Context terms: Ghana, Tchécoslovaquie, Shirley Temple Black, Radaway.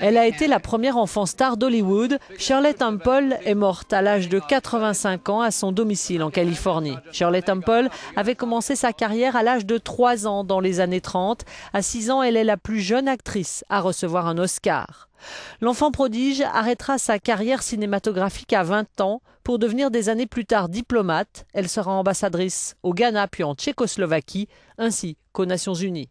Elle a été la première enfant star d'Hollywood. Shirley Temple est morte à l'âge de 85 ans à son domicile en Californie. Shirley Temple avait commencé sa carrière à l'âge de 3 ans dans les années 30. À 6 ans, elle est la plus jeune actrice à recevoir un Oscar. L'enfant prodige arrêtera sa carrière cinématographique à 20 ans pour devenir des années plus tard diplomate. Elle sera ambassadrice au Ghana puis en Tchécoslovaquie ainsi qu'aux Nations Unies.